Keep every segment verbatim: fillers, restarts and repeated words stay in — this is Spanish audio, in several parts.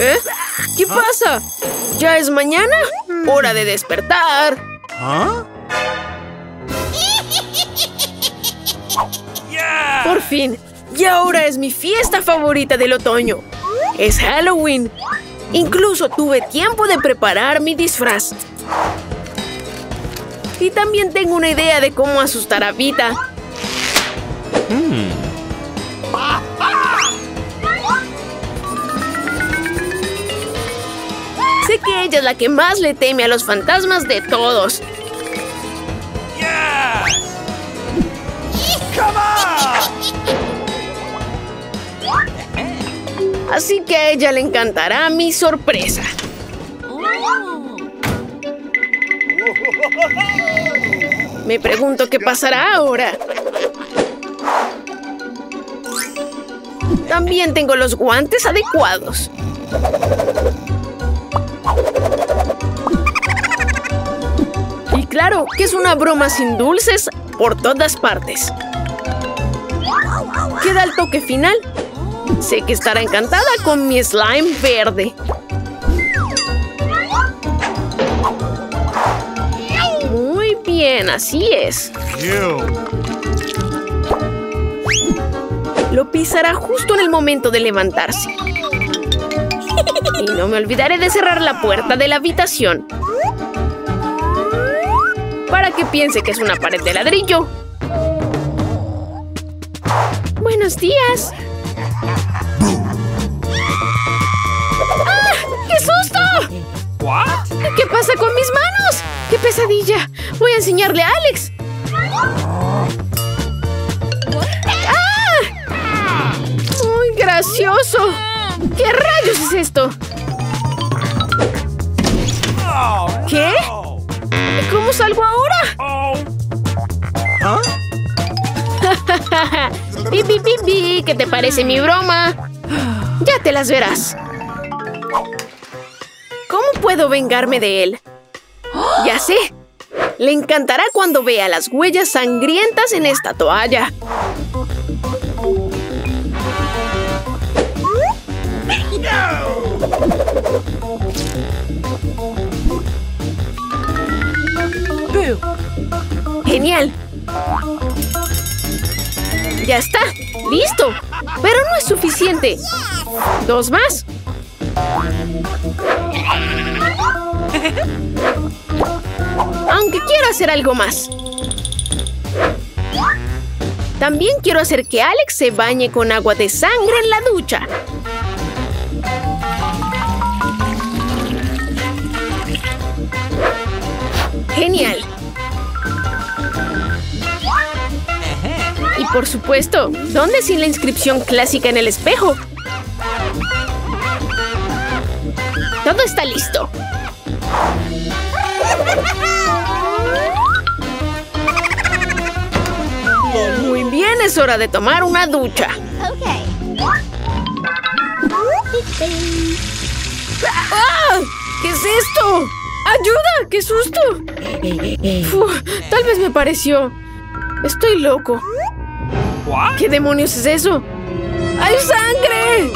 ¿Eh? ¿Qué pasa? ¿Ya es mañana? ¡Hora de despertar! ¿Ah? Yeah. Por fin, y ahora es mi fiesta favorita del otoño. Es Halloween. Incluso tuve tiempo de preparar mi disfraz. Y también tengo una idea de cómo asustar a Vita. Mm. Sé que ella es la que más le teme a los fantasmas de todos. Yeah. Come on. Así que a ella le encantará mi sorpresa. Me pregunto qué pasará ahora. También tengo los guantes adecuados. Y claro, que es una broma sin dulces por todas partes. Queda el toque final. Sé que estará encantada con mi slime verde. Muy bien, así es. Lo pisará justo en el momento de levantarse. Y no me olvidaré de cerrar la puerta de la habitación. Para que piense que es una pared de ladrillo. ¡Buenos días! ¡Ah! ¡Qué susto! ¿Qué pasa con mis manos? ¡Qué pesadilla! Voy a enseñarle a Alex. ¡Ah! ¡Muy gracioso! ¿Qué rayos es esto? ¿Qué? ¿Cómo salgo ahora? ¿Ah? ¡Pi, pi, pi, pi! ¿Qué te parece mi broma? Ya te las verás. ¿Cómo puedo vengarme de él? ¡Ya sé! Le encantará cuando vea las huellas sangrientas en esta toalla. ¡Genial! ¡Ya está! ¡Listo! ¡Pero no es suficiente! ¡Dos más! Aunque quiero hacer algo más. También quiero hacer que Alex se bañe con agua de sangre en la ducha. ¡Genial! Y por supuesto, ¿dónde sin la inscripción clásica en el espejo? Todo está listo. Muy bien, es hora de tomar una ducha. ¡Ah! ¿Qué es esto? ¡Ayuda! ¡Qué susto! Uf, tal vez me pareció. Estoy loco. ¿Qué demonios es eso? ¡Hay sangre!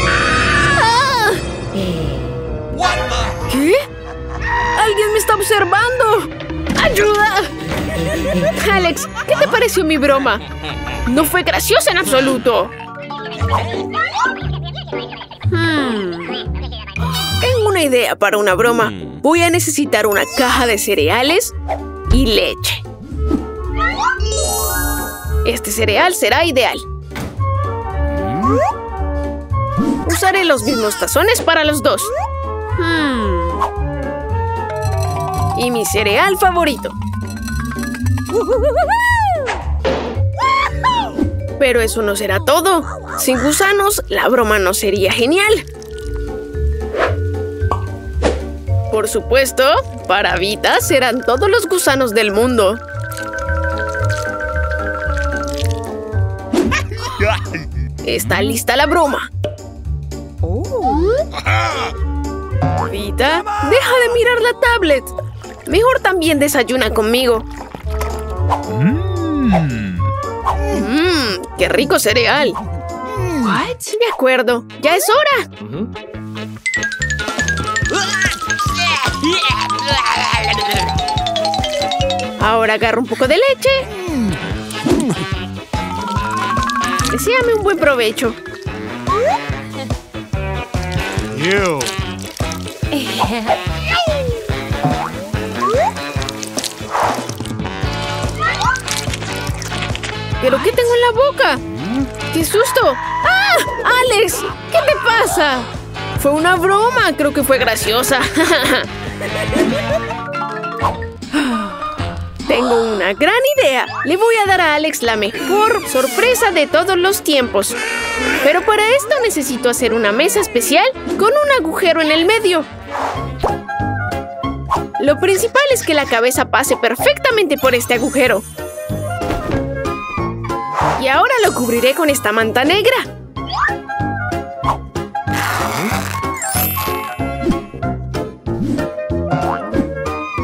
¡Ah! ¿Qué? ¡Alguien me está observando! ¡Ayuda! Alex, ¿qué te pareció mi broma? No fue graciosa en absoluto. Hmm. Tengo una idea para una broma. Voy a necesitar una caja de cereales y leche. Este cereal será ideal. Usaré los mismos tazones para los dos. Hmm. Y mi cereal favorito. Pero eso no será todo. Sin gusanos, la broma no sería genial. Por supuesto, para Vita serán todos los gusanos del mundo. Está lista la broma. Vita, deja de mirar la tablet. Mejor también desayuna conmigo. Mmm, ¡Qué rico cereal! What? De acuerdo. ¡Ya es hora! Uh-huh. Ahora agarro un poco de leche. Deséame un buen provecho. You. ¿Pero qué tengo en la boca? ¡Qué susto! ¡Ah! ¡Alex! ¿Qué te pasa? Fue una broma. Creo que fue graciosa. Tengo una gran idea. Le voy a dar a Alex la mejor sorpresa de todos los tiempos. Pero para esto necesito hacer una mesa especial con un agujero en el medio. Lo principal es que la cabeza pase perfectamente por este agujero. Y ahora lo cubriré con esta manta negra.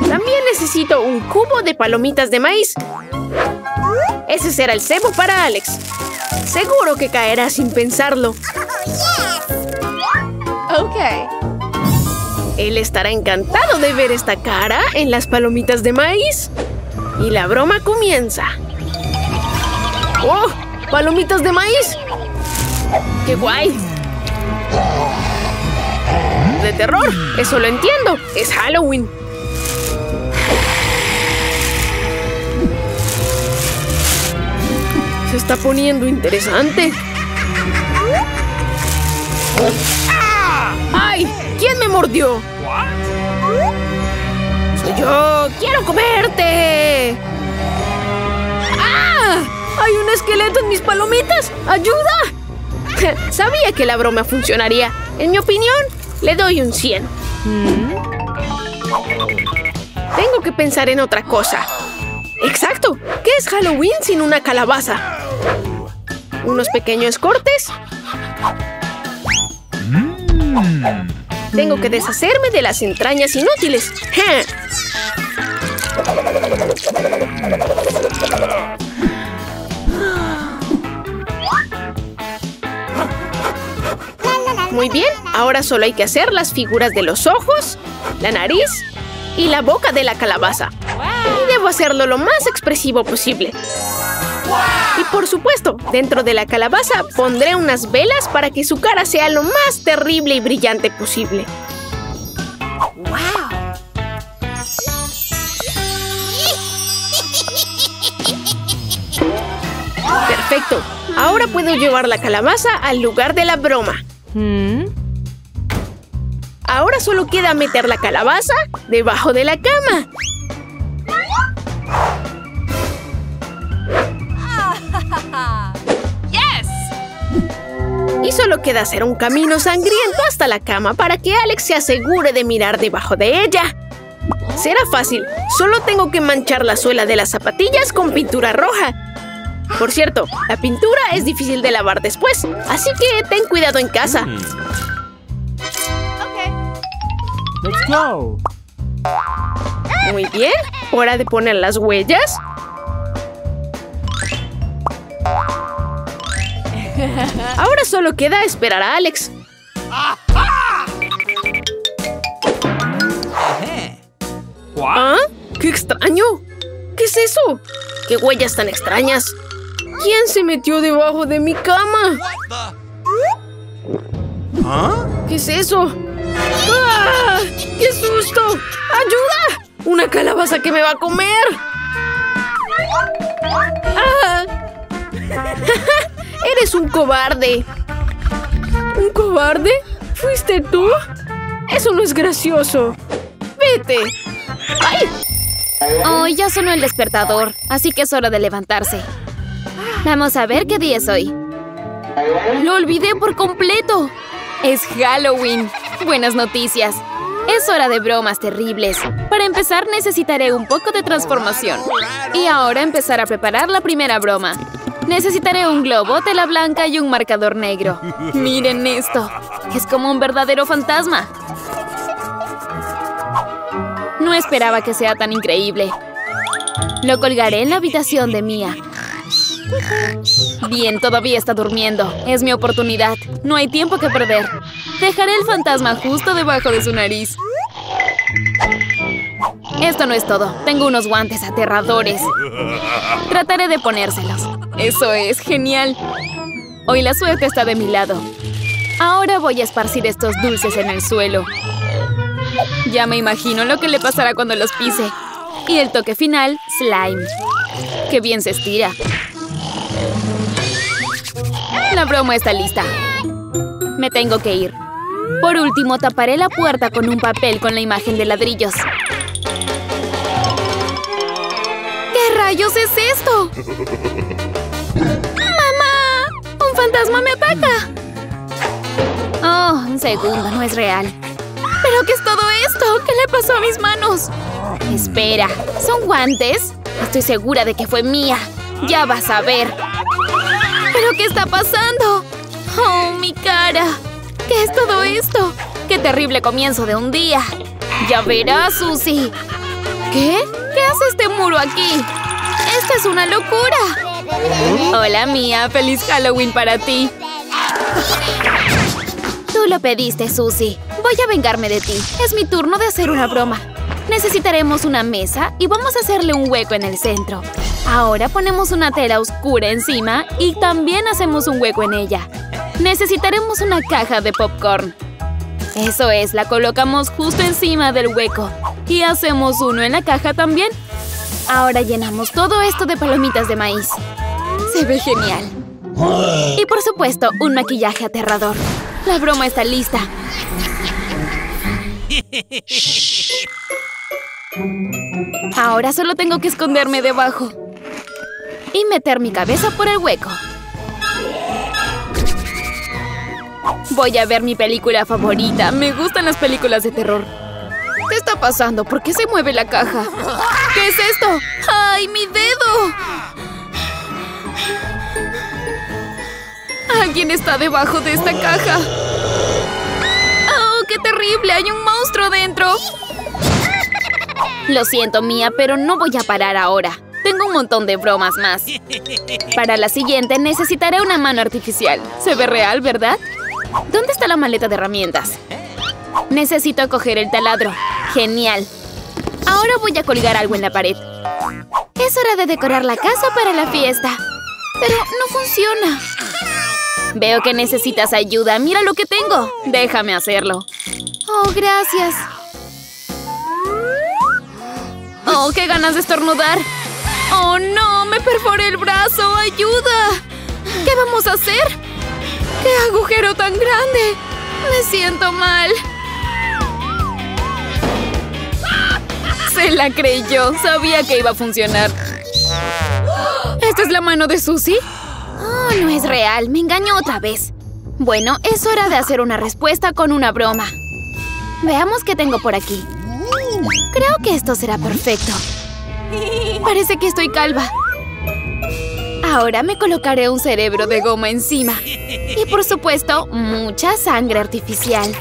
También necesito un cubo de palomitas de maíz. Ese será el cebo para Alex. Seguro que caerá sin pensarlo. Ok. Él estará encantado de ver esta cara en las palomitas de maíz. Y la broma comienza. ¡Oh! ¡Palomitas de maíz! ¡Qué guay! ¡De terror! ¡Eso lo entiendo! ¡Es Halloween! Se está poniendo interesante. ¡Ay! ¿Quién me mordió? ¡Soy yo! ¡Quiero comerte! ¡Ah! ¡Hay un esqueleto en mis palomitas! ¡Ayuda! Sabía que la broma funcionaría. En mi opinión, le doy un cien. ¿Mm? Tengo que pensar en otra cosa. ¡Exacto! ¿Qué es Halloween sin una calabaza? Unos pequeños cortes. Mm. Tengo que deshacerme de las entrañas inútiles. Muy bien, ahora solo hay que hacer las figuras de los ojos, la nariz y la boca de la calabaza. Y debo hacerlo lo más expresivo posible. Y por supuesto, dentro de la calabaza pondré unas velas para que su cara sea lo más terrible y brillante posible. Perfecto, ahora puedo llevar la calabaza al lugar de la broma. ¿Mm? Ahora solo queda meter la calabaza debajo de la cama. ¡Sí! Y solo queda hacer un camino sangriento hasta la cama para que Alex se asegure de mirar debajo de ella. Será fácil, solo tengo que manchar la suela de las zapatillas con pintura roja. Por cierto, la pintura es difícil de lavar después, así que ten cuidado en casa. Mm. Okay. Let's go. Muy bien, hora de poner las huellas. Ahora solo queda esperar a Alex. ¿Ah? ¡Qué extraño! ¿Qué es eso? ¡Qué huellas tan extrañas! ¿Quién se metió debajo de mi cama? ¿Ah? ¿Qué es eso? ¡Ah! ¡Qué susto! ¡Ayuda! ¡Una calabaza que me va a comer! ¡Ah! ¡Eres un cobarde! ¿Un cobarde? ¿Fuiste tú? Eso no es gracioso. ¡Vete! ¡Ay! Oh, ya sonó el despertador, así que es hora de levantarse. Vamos a ver qué día es hoy. ¡Lo olvidé por completo! ¡Es Halloween! Buenas noticias. Es hora de bromas terribles. Para empezar, necesitaré un poco de transformación. Y ahora empezar a preparar la primera broma. Necesitaré un globo, tela blanca y un marcador negro. ¡Miren esto! Es como un verdadero fantasma. No esperaba que sea tan increíble. Lo colgaré en la habitación de Mia. Bien, todavía está durmiendo. Es mi oportunidad. No hay tiempo que perder. Dejaré el fantasma justo debajo de su nariz. Esto no es todo. Tengo unos guantes aterradores. Trataré de ponérselos. Eso es genial. Hoy la suerte está de mi lado. Ahora voy a esparcir estos dulces en el suelo. Ya me imagino lo que le pasará cuando los pise. Y el toque final, slime. ¡Qué bien se estira! La broma está lista. Me tengo que ir. Por último, taparé la puerta con un papel con la imagen de ladrillos. ¿Qué rayos es esto? ¡Mamá! ¡Un fantasma me ataca! Oh, un segundo, no es real. ¿Pero qué es todo esto? ¿Qué le pasó a mis manos? Espera, ¿son guantes? Estoy segura de que fue mía. Ya vas a ver. ¿Pero qué está pasando? ¡Oh, mi cara! ¿Qué es todo esto? ¡Qué terrible comienzo de un día! ¡Ya verás, Susie! ¿Qué? ¿Qué hace este muro aquí? ¡Esta es una locura! Hola, Mía. ¡Feliz Halloween para ti! Tú lo pediste, Susie. Voy a vengarme de ti. Es mi turno de hacer una broma. Necesitaremos una mesa y vamos a hacerle un hueco en el centro. Ahora ponemos una tela oscura encima y también hacemos un hueco en ella. Necesitaremos una caja de popcorn. Eso es, la colocamos justo encima del hueco. Y hacemos uno en la caja también. Ahora llenamos todo esto de palomitas de maíz. Se ve genial. Y por supuesto, un maquillaje aterrador. La broma está lista. Shh. Ahora solo tengo que esconderme debajo. Y meter mi cabeza por el hueco. Voy a ver mi película favorita. Me gustan las películas de terror. ¿Qué está pasando? ¿Por qué se mueve la caja? ¿Qué es esto? ¡Ay, mi dedo! Alguien está debajo de esta caja. ¡Oh, qué terrible! ¡Hay un monstruo dentro! Lo siento, Mía, pero no voy a parar ahora. Tengo un montón de bromas más. Para la siguiente necesitaré una mano artificial. Se ve real, ¿verdad? ¿Dónde está la maleta de herramientas? Necesito coger el taladro. Genial. Ahora voy a colgar algo en la pared. Es hora de decorar la casa para la fiesta. Pero no funciona. Veo que necesitas ayuda. Mira lo que tengo. Déjame hacerlo. Oh, gracias. ¡Oh, qué ganas de estornudar! ¡Oh, no! ¡Me perforé el brazo! ¡Ayuda! ¿Qué vamos a hacer? ¡Qué agujero tan grande! ¡Me siento mal! Se la creyó. Sabía que iba a funcionar. ¿Esta es la mano de Susie? Oh, no es real. Me engañó otra vez. Bueno, es hora de hacer una respuesta con una broma. Veamos qué tengo por aquí. Creo que esto será perfecto. Parece que estoy calva. Ahora me colocaré un cerebro de goma encima. Y por supuesto, mucha sangre artificial.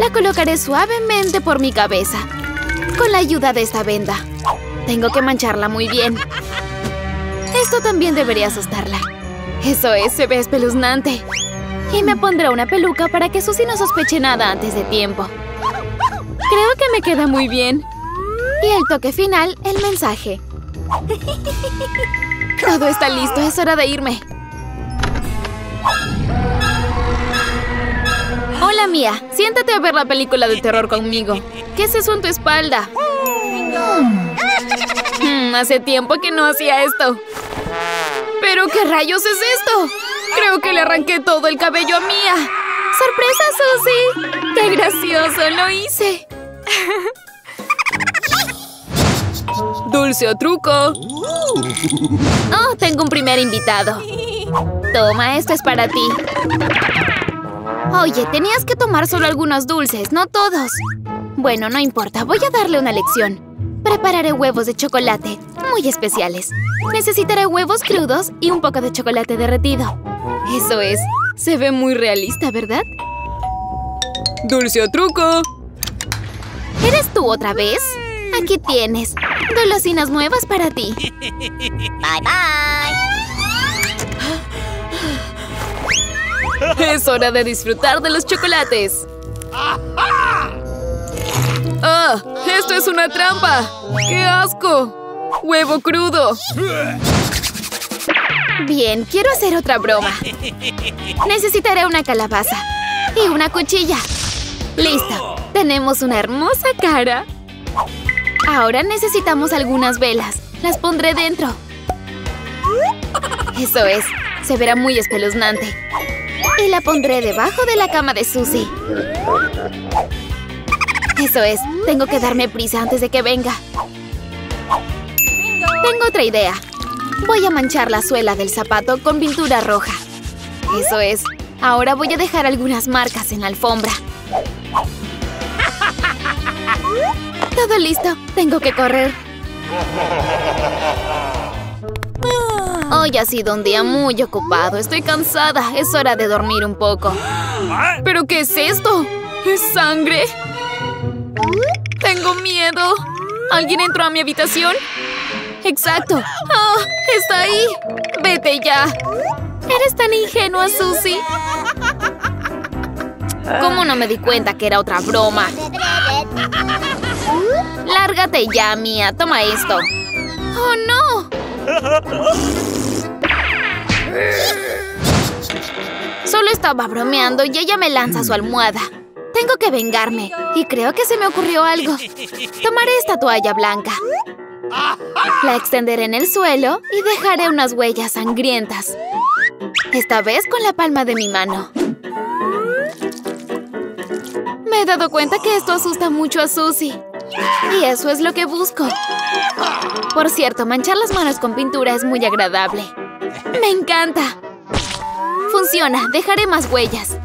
La colocaré suavemente por mi cabeza. Con la ayuda de esta venda. Tengo que mancharla muy bien. Esto también debería asustarla. Eso es, se ve espeluznante. Y me pondré una peluca para que Susie no sospeche nada antes de tiempo. Creo que me queda muy bien. Y el toque final, el mensaje. Todo está listo, es hora de irme. Hola, Mía. Siéntate a ver la película de terror conmigo. ¿Qué es eso en tu espalda? Mm, hace tiempo que no hacía esto. ¿Pero qué rayos es esto? Creo que le arranqué todo el cabello a Mía. ¡Sorpresa, Susie! ¡Qué gracioso! ¡Lo hice! ¡Dulce o truco! ¡Oh, tengo un primer invitado! Toma, esto es para ti. Oye, tenías que tomar solo algunos dulces, no todos. Bueno, no importa, voy a darle una lección. Prepararé huevos de chocolate, muy especiales. Necesitaré huevos crudos y un poco de chocolate derretido. Eso es. Se ve muy realista, ¿verdad? ¡Dulce o truco! ¿Eres tú otra vez? Aquí tienes. Golosinas nuevas para ti. Bye, bye. Es hora de disfrutar de los chocolates. ¡Ah! ¡Esto es una trampa! ¡Qué asco! ¡Huevo crudo! Bien, quiero hacer otra broma. Necesitaré una calabaza y una cuchilla. ¡Listo! Tenemos una hermosa cara. Ahora necesitamos algunas velas. Las pondré dentro. Eso es. Se verá muy espeluznante. Y la pondré debajo de la cama de Susie. Eso es. Tengo que darme prisa antes de que venga. Tengo otra idea. Voy a manchar la suela del zapato con pintura roja. Eso es. Ahora voy a dejar algunas marcas en la alfombra. Todo listo. Tengo que correr. Hoy ha sido un día muy ocupado. Estoy cansada. Es hora de dormir un poco. ¿Pero qué es esto? ¿Es sangre? Tengo miedo. ¿Alguien entró a mi habitación? ¡Exacto! ¡Oh! ¡Está ahí! ¡Vete ya! Eres tan ingenua, Susie. ¿Cómo no me di cuenta que era otra broma? ¡Lárgate ya, Mia! ¡Toma esto! ¡Oh, no! Solo estaba bromeando y ella me lanza su almohada. Tengo que vengarme. Y creo que se me ocurrió algo. Tomaré esta toalla blanca. La extenderé en el suelo y dejaré unas huellas sangrientas. Esta vez con la palma de mi mano. Me he dado cuenta que esto asusta mucho a Susie. Y eso es lo que busco. Por cierto, manchar las manos con pintura es muy agradable. ¡Me encanta! Funciona, dejaré más huellas.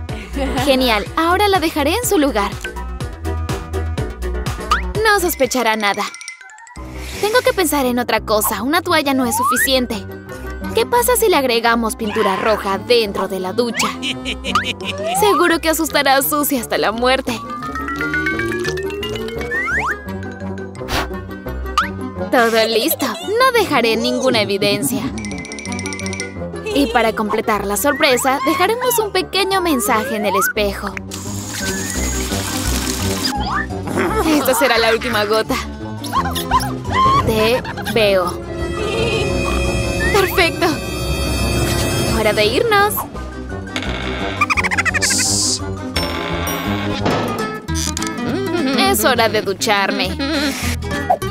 Genial, ahora la dejaré en su lugar. No sospechará nada. Tengo que pensar en otra cosa. Una toalla no es suficiente. ¿Qué pasa si le agregamos pintura roja dentro de la ducha? Seguro que asustará a Susie hasta la muerte. Todo listo. No dejaré ninguna evidencia. Y para completar la sorpresa, dejaremos un pequeño mensaje en el espejo. Esta será la última gota. Te veo. ¡Perfecto! ¡Hora de irnos! Es hora de ducharme.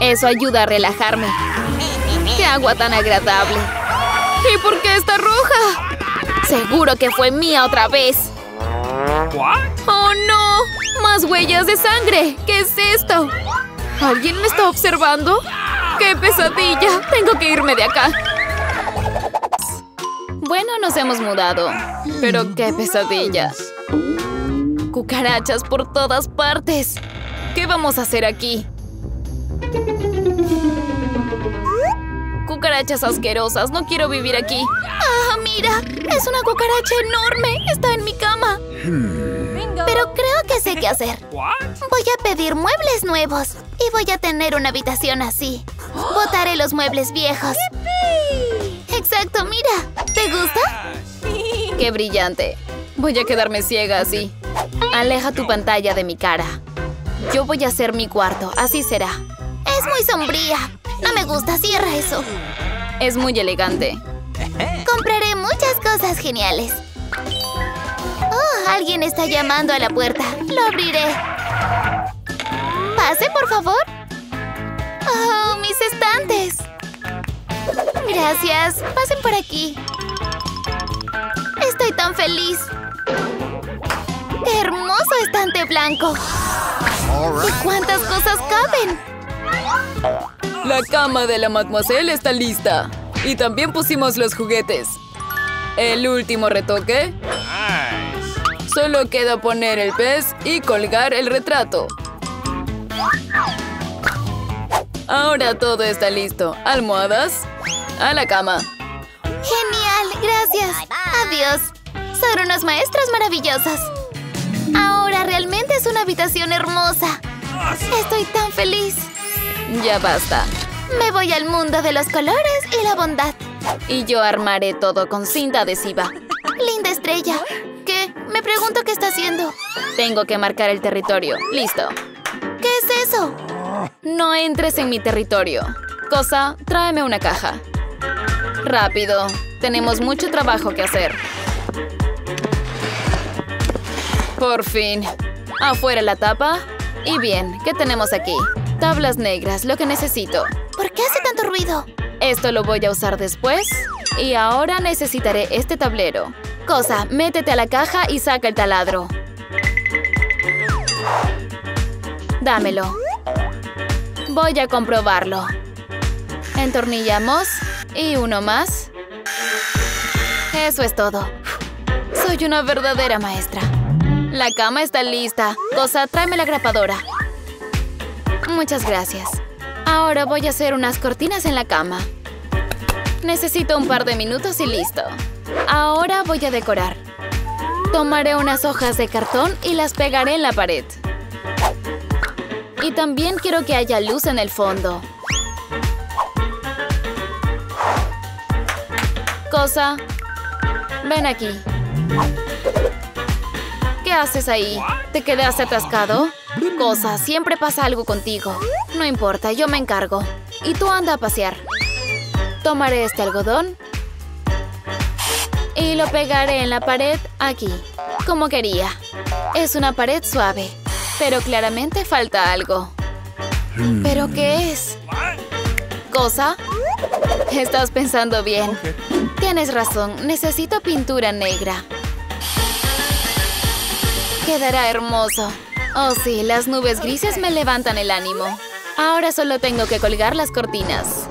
Eso ayuda a relajarme. ¡Qué agua tan agradable! ¿Y por qué está roja? ¡Seguro que fue mía otra vez! ¡Oh, no! ¡Más huellas de sangre! ¿Qué es esto? ¿Alguien me está observando? ¡Qué pesadilla! Tengo que irme de acá. Bueno, nos hemos mudado. Pero qué pesadilla. Cucarachas por todas partes. ¿Qué vamos a hacer aquí? Cucarachas asquerosas. No quiero vivir aquí. ¡Ah, mira! Es una cucaracha enorme. Está en mi cama. Pero creo que sé qué hacer. Voy a pedir muebles nuevos. Y voy a tener una habitación así. Botaré los muebles viejos. ¡Exacto! ¡Mira! ¿Te gusta? ¡Qué brillante! Voy a quedarme ciega así. Aleja tu pantalla de mi cara. Yo voy a hacer mi cuarto. Así será. Es muy sombría. No me gusta. Cierra eso. Es muy elegante. Compraré muchas cosas geniales. Oh, alguien está llamando a la puerta. Lo abriré. Pase, por favor. Oh, mis estantes. Gracias. Pasen por aquí. Estoy tan feliz. ¡Qué hermoso estante blanco! ¿Y cuántas cosas caben? La cama de la mademoiselle está lista. Y también pusimos los juguetes. El último retoque. Solo queda poner el pez y colgar el retrato. Ahora todo está listo. Almohadas, a la cama. Genial, gracias. Bye, bye. Adiós. Son unos maestros maravillosos. Ahora realmente es una habitación hermosa. Estoy tan feliz. Ya basta. Me voy al mundo de los colores y la bondad. Y yo armaré todo con cinta adhesiva. Linda estrella. ¿Qué? Me pregunto qué está haciendo. Tengo que marcar el territorio. Listo. ¿Qué es eso? No entres en mi territorio. Cosa, tráeme una caja. Rápido. Tenemos mucho trabajo que hacer. Por fin. Afuera la tapa. Y bien, ¿qué tenemos aquí? Tablas negras, lo que necesito. ¿Por qué hace tanto ruido? Esto lo voy a usar después. Y ahora necesitaré este tablero. Cosa, métete a la caja y saca el taladro. Dámelo. Voy a comprobarlo. Entornillamos. Y uno más. Eso es todo. Soy una verdadera maestra. La cama está lista. Cosa, tráeme la grapadora. Muchas gracias. Ahora voy a hacer unas cortinas en la cama. Necesito un par de minutos y listo. Ahora voy a decorar. Tomaré unas hojas de cartón y las pegaré en la pared. Y también quiero que haya luz en el fondo. Cosa, ven aquí. ¿Qué haces ahí? ¿Te quedaste atascado? Cosa, siempre pasa algo contigo. No importa, yo me encargo. Y tú anda a pasear. Tomaré este algodón y lo pegaré en la pared aquí, como quería. Es una pared suave, pero claramente falta algo. ¿Pero qué es? Cosa, estás pensando bien. Tienes razón, necesito pintura negra. Quedará hermoso. Oh sí, las nubes grises me levantan el ánimo. Ahora solo tengo que colgar las cortinas.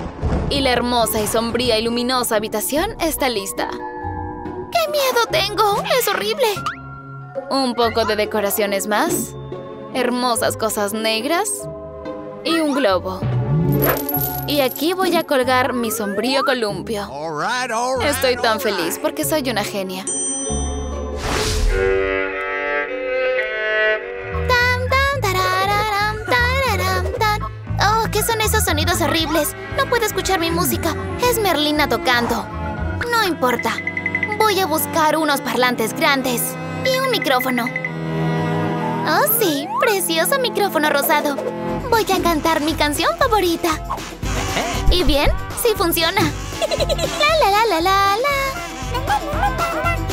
Y la hermosa y sombría y luminosa habitación está lista. ¡Qué miedo tengo! ¡Es horrible! Un poco de decoraciones más. Hermosas cosas negras. Y un globo. Y aquí voy a colgar mi sombrío columpio. Estoy tan feliz porque soy una genia. ¿Qué son esos sonidos horribles? No puedo escuchar mi música. Es Merlina tocando. No importa. Voy a buscar unos parlantes grandes. Y un micrófono. Oh, sí. Precioso micrófono rosado. Voy a cantar mi canción favorita. ¿Y bien? Sí funciona. La, la, la, la, la,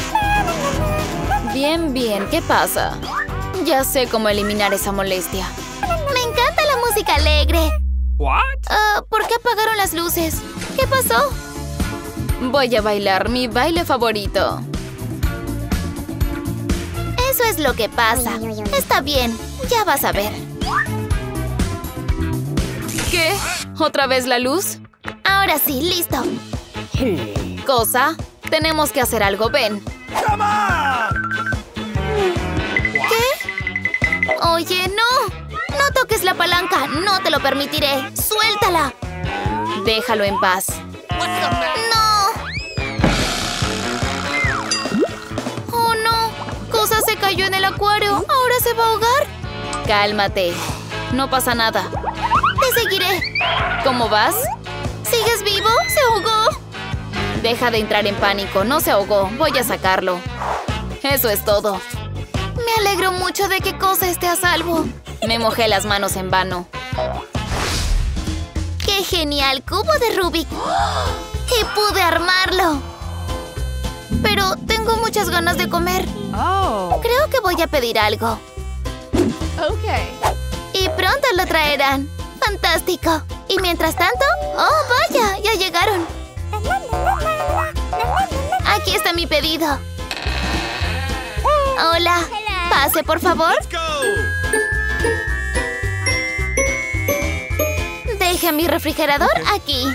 la. Bien, bien. ¿Qué pasa? Ya sé cómo eliminar esa molestia. Me encanta la música alegre. ¿Qué? Uh, ¿Por qué apagaron las luces? ¿Qué pasó? Voy a bailar mi baile favorito. Eso es lo que pasa. Está bien, ya vas a ver. ¿Qué? ¿Otra vez la luz? Ahora sí, listo. Cosa, tenemos que hacer algo, ven. ¿Qué? Oye, no. No toques la palanca, no te lo permitiré. ¡Suéltala! Déjalo en paz. ¡No! ¡Oh, no! Cosa se cayó en el acuario. ¿Ahora se va a ahogar? Cálmate. No pasa nada. Te seguiré. ¿Cómo vas? ¿Sigues vivo? ¿Se ahogó? Deja de entrar en pánico. No se ahogó. Voy a sacarlo. Eso es todo. Me alegro mucho de que Cosa esté a salvo. Me mojé las manos en vano. ¡Qué genial cubo de Rubik! ¡Y pude armarlo! Pero tengo muchas ganas de comer. Oh. Creo que voy a pedir algo. Okay. Y pronto lo traerán. ¡Fantástico! Y mientras tanto... ¡Oh, vaya! ¡Ya llegaron! Aquí está mi pedido. Hola. Pase, por favor. Deje mi refrigerador aquí.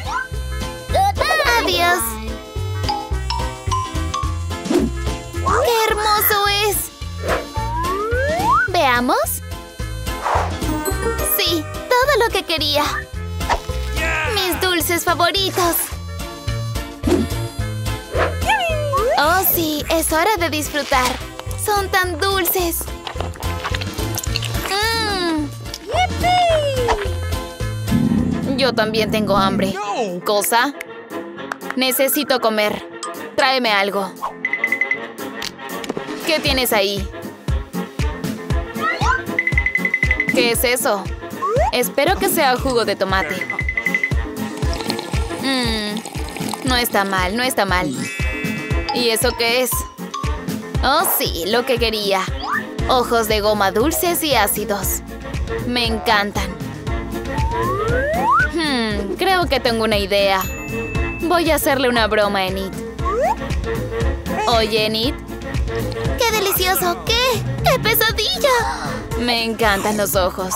Adiós. ¡Qué hermoso es! ¿Veamos? Sí, todo lo que quería. Mis dulces favoritos. Oh, sí, es hora de disfrutar. Son tan dulces. ¡Mmm! Yo también tengo hambre. ¿Cosa? Necesito comer. Tráeme algo. ¿Qué tienes ahí? ¿Qué es eso? Espero que sea jugo de tomate. Mmm, no está mal, no está mal. ¿Y eso qué es? Oh, sí, lo que quería. Ojos de goma dulces y ácidos. Me encantan. Hmm, creo que tengo una idea. Voy a hacerle una broma a Enid. Oye, Enid. ¡Qué delicioso! ¿Qué? ¡Qué pesadilla! Me encantan los ojos.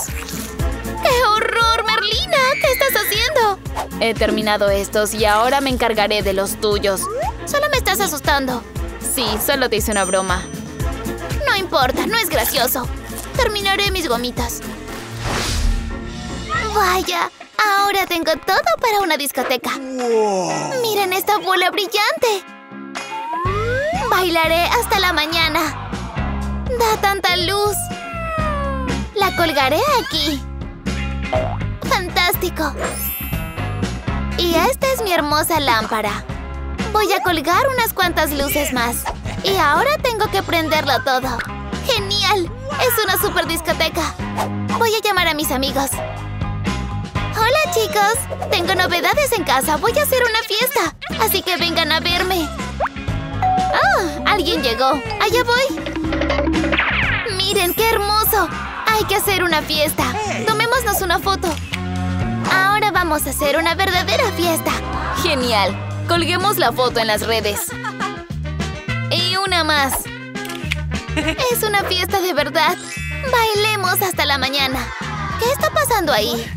¡Qué horror, Merlina! ¿Qué estás haciendo? He terminado estos y ahora me encargaré de los tuyos. Solo me estás asustando. Sí, solo te hice una broma. No importa, no es gracioso. Terminaré mis gomitas. Vaya, ahora tengo todo para una discoteca. Wow. Miren esta bola brillante. Bailaré hasta la mañana. Da tanta luz. La colgaré aquí. ¡Fantástico! Y esta es mi hermosa lámpara. Voy a colgar unas cuantas luces más. Y ahora tengo que prenderlo todo. ¡Genial! Es una super discoteca. Voy a llamar a mis amigos. ¡Hola, chicos! Tengo novedades en casa. Voy a hacer una fiesta. Así que vengan a verme. ¡Oh! Alguien llegó. ¡Allá voy! ¡Miren qué hermoso! Hay que hacer una fiesta. Tomémonos una foto. Ahora vamos a hacer una verdadera fiesta. Genial. Colguemos la foto en las redes. Y una más. Es una fiesta de verdad. Bailemos hasta la mañana. ¿Qué está pasando ahí?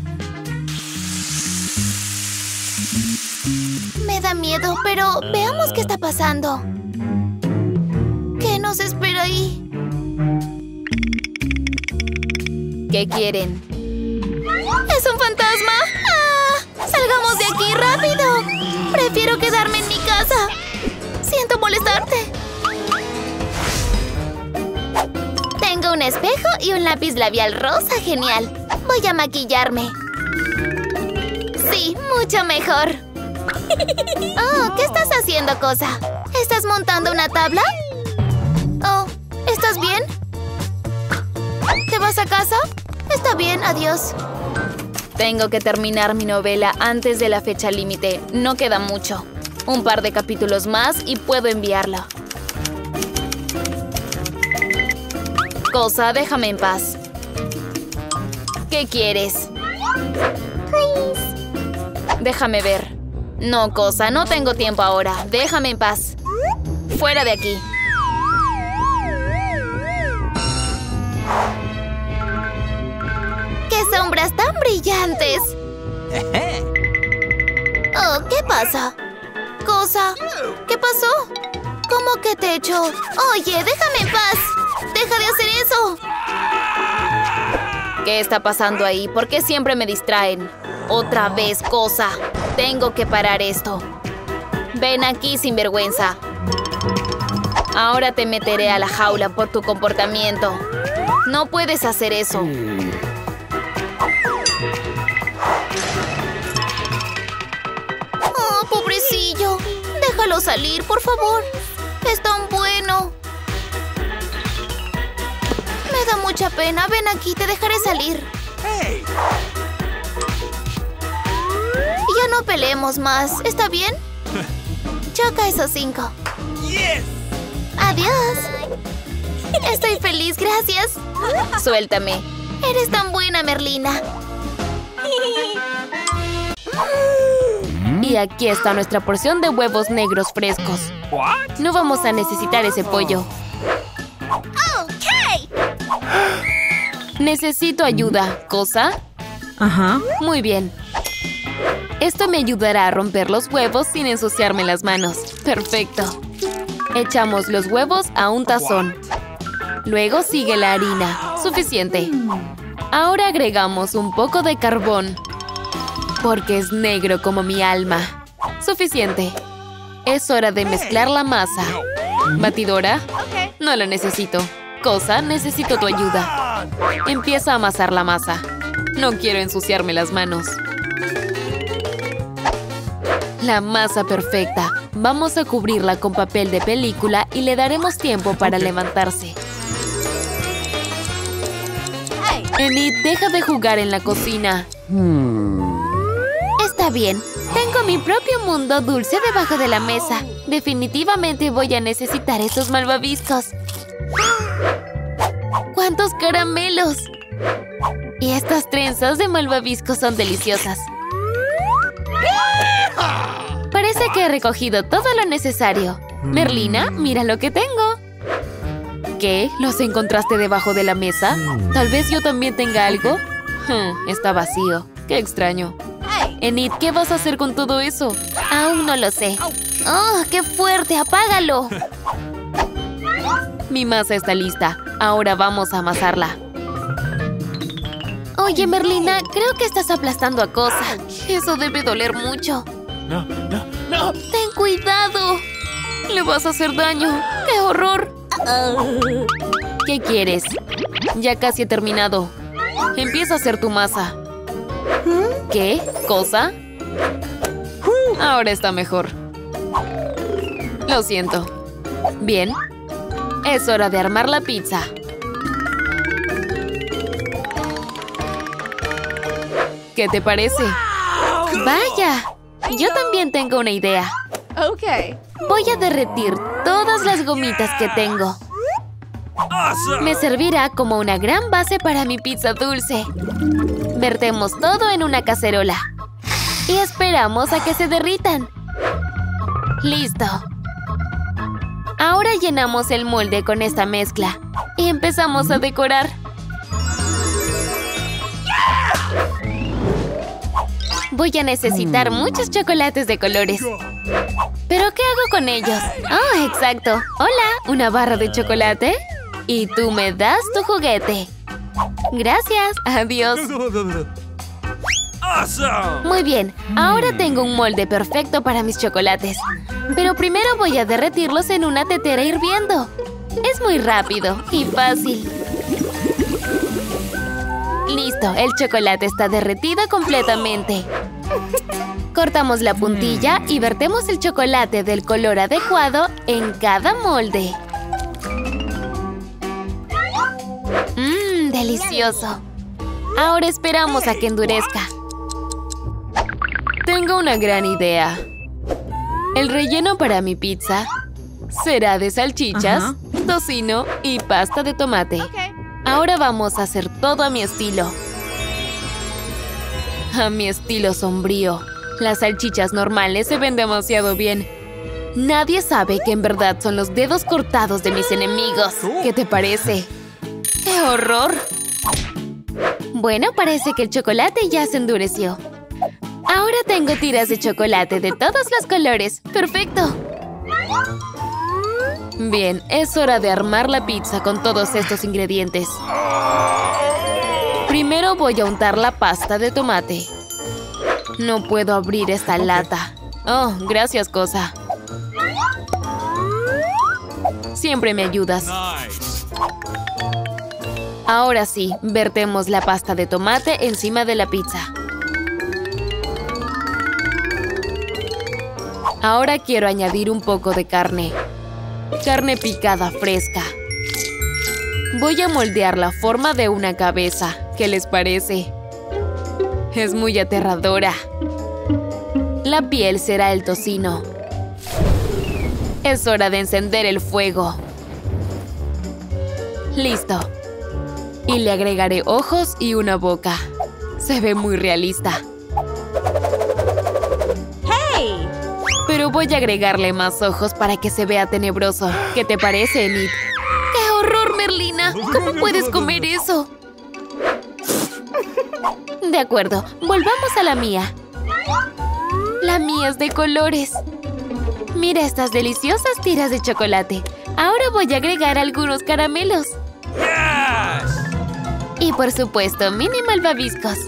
Me da miedo, pero veamos qué está pasando. ¿Qué nos espera ahí? ¿Qué quieren? ¿Es un fantasma? ¡Ah! ¡Salgamos de aquí rápido! Prefiero quedarme en mi casa. Siento molestarte. Tengo un espejo y un lápiz labial rosa genial. Voy a maquillarme. Sí, mucho mejor. Oh, ¿qué estás haciendo, cosa? ¿Estás montando una tabla? Oh, ¿estás bien? ¿Te vas a casa? Está bien, adiós. Tengo que terminar mi novela antes de la fecha límite. No queda mucho. Un par de capítulos más y puedo enviarlo. Cosa, déjame en paz. ¿Qué quieres? Please. Déjame ver. No, cosa, no tengo tiempo ahora. Déjame en paz. Fuera de aquí. ¡Sombras tan brillantes! Oh, ¿qué pasa? Cosa, ¿qué pasó? ¿Cómo que te echo? Oye, déjame en paz. ¡Deja de hacer eso! ¿Qué está pasando ahí? ¿Por qué siempre me distraen? Otra vez, cosa. Tengo que parar esto. Ven aquí, sinvergüenza. Ahora te meteré a la jaula por tu comportamiento. No puedes hacer eso. Pobrecillo, déjalo salir, por favor. Es tan bueno. Me da mucha pena. Ven aquí, te dejaré salir. Hey. Ya no peleemos más, ¿está bien? Choca esos cinco. Yes. Adiós. Estoy feliz, gracias. Suéltame. Eres tan buena, Merlina. Y aquí está nuestra porción de huevos negros frescos. ¿Qué? No vamos a necesitar ese pollo. Okay. Necesito ayuda. ¿Cosa? Ajá. Muy bien. Esto me ayudará a romper los huevos sin ensuciarme las manos. Perfecto. Echamos los huevos a un tazón. Luego sigue la harina. Suficiente. Ahora agregamos un poco de carbón. Porque es negro como mi alma. Suficiente. Es hora de mezclar la masa. ¿Batidora? No lo necesito. Cosa, necesito tu ayuda. Empieza a amasar la masa. No quiero ensuciarme las manos. La masa perfecta. Vamos a cubrirla con papel de película y le daremos tiempo para levantarse. Emmy, deja de jugar en la cocina. Está bien. Tengo mi propio mundo dulce debajo de la mesa. Definitivamente voy a necesitar esos malvaviscos. ¡Cuántos caramelos! Y estas trenzas de malvaviscos son deliciosas. Parece que he recogido todo lo necesario. Merlina, mira lo que tengo. ¿Qué? ¿Los encontraste debajo de la mesa? ¿Tal vez yo también tenga algo? Hmm, está vacío. Qué extraño. Enid, ¿qué vas a hacer con todo eso? Aún no lo sé. ¡Oh, qué fuerte! ¡Apágalo! Mi masa está lista. Ahora vamos a amasarla. Oye, Merlina, creo que estás aplastando a cosas. Eso debe doler mucho. No, no, no. ¡Ten cuidado! Le vas a hacer daño. ¡Qué horror! ¿Qué quieres? Ya casi he terminado. Empieza a hacer tu masa. ¿Qué? ¿Cosa? Ahora está mejor. Lo siento. Bien. Es hora de armar la pizza. ¿Qué te parece? Wow. ¡Vaya! Yo también tengo una idea. Okay. Voy a derretir todas las gomitas que tengo. Awesome. Me servirá como una gran base para mi pizza dulce. Vertemos todo en una cacerola. Y esperamos a que se derritan. ¡Listo! Ahora llenamos el molde con esta mezcla. Y empezamos a decorar. Voy a necesitar muchos chocolates de colores. ¿Pero qué hago con ellos? ¡Oh, exacto! ¡Hola! ¿Una barra de chocolate? Y tú me das tu juguete. Gracias. Adiós. Muy bien. Ahora tengo un molde perfecto para mis chocolates. Pero primero voy a derretirlos en una tetera hirviendo. Es muy rápido y fácil. Listo, el chocolate está derretido completamente. Cortamos la puntilla y vertemos el chocolate del color adecuado en cada molde. ¡Mmm, delicioso! Ahora esperamos a que endurezca. Tengo una gran idea. El relleno para mi pizza será de salchichas, tocino y pasta de tomate. Ahora vamos a hacer todo a mi estilo. A mi estilo sombrío. Las salchichas normales se ven demasiado bien. Nadie sabe que en verdad son los dedos cortados de mis enemigos. ¿Qué te parece? ¡Qué horror! Bueno, parece que el chocolate ya se endureció. Ahora tengo tiras de chocolate de todos los colores. ¡Perfecto! Bien, es hora de armar la pizza con todos estos ingredientes. Primero voy a untar la pasta de tomate. No puedo abrir esta lata. Oh, gracias, cosa. Siempre me ayudas. Ahora sí, vertemos la pasta de tomate encima de la pizza. Ahora quiero añadir un poco de carne. Carne picada fresca. Voy a moldear la forma de una cabeza. ¿Qué les parece? Es muy aterradora. La piel será el tocino. Es hora de encender el fuego. Listo. Y le agregaré ojos y una boca. Se ve muy realista. Pero voy a agregarle más ojos para que se vea tenebroso. ¿Qué te parece, Enid? ¡Qué horror, Merlina! ¿Cómo puedes comer eso? De acuerdo, volvamos a la mía. La mía es de colores. Mira estas deliciosas tiras de chocolate. Ahora voy a agregar algunos caramelos. Y por supuesto, mini malvaviscos.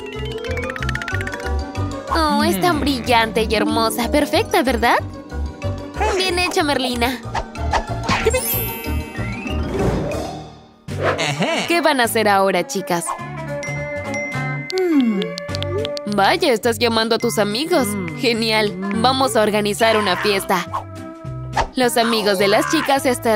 Oh, es tan brillante y hermosa. Perfecta, ¿verdad? Bien hecho, Merlina. ¿Qué van a hacer ahora, chicas? Vaya, estás llamando a tus amigos. Genial, vamos a organizar una fiesta. Los amigos de las chicas estarán